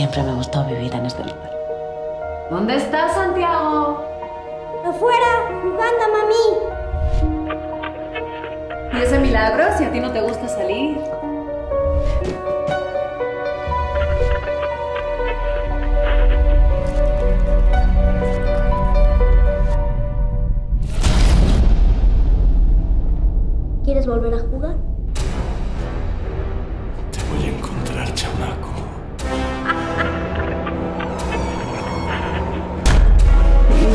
Siempre me gustó vivir en este lugar. ¿Dónde estás, Santiago? Afuera, jugando, mami. ¿Y ese milagro si a ti no te gusta salir? ¿Quieres volver a jugar? Te voy a encontrar, chamaco.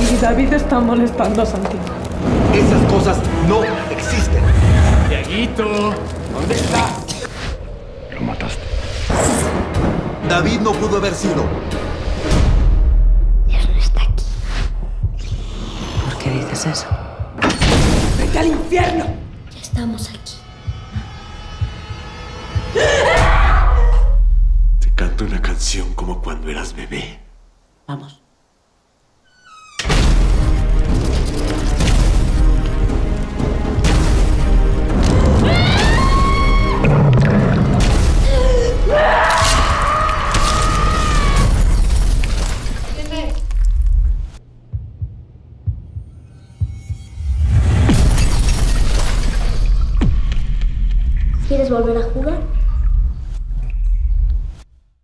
Y David está molestando a Santiago. Esas cosas no existen. Tiaguito, ¿dónde estás? Lo mataste. David no pudo haber sido. Dios no está aquí. ¿Por qué dices eso? ¡Vete al infierno! Estamos aquí. Te canto una canción como cuando eras bebé. Vamos. ¿Quieres volver a jugar?